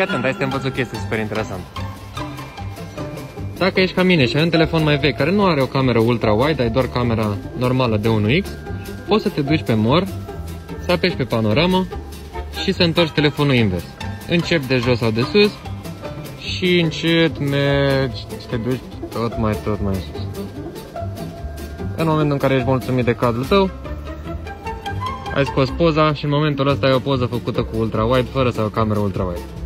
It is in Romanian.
Fii atent, hai să te învăț o chestie super interesantă. Dacă ești ca mine și ai un telefon mai vechi care nu are o cameră ultra-wide, ai doar camera normală de 1x, poți să te duci pe mor, să apeși pe panoramă și să întorci telefonul invers. Încep de jos sau de sus și încet mergi și te duci tot mai sus. În momentul în care ești mulțumit de cadrul tău, ai scos poza și în momentul ăsta e o poză făcută cu ultra-wide, fără să ai o cameră ultra-wide.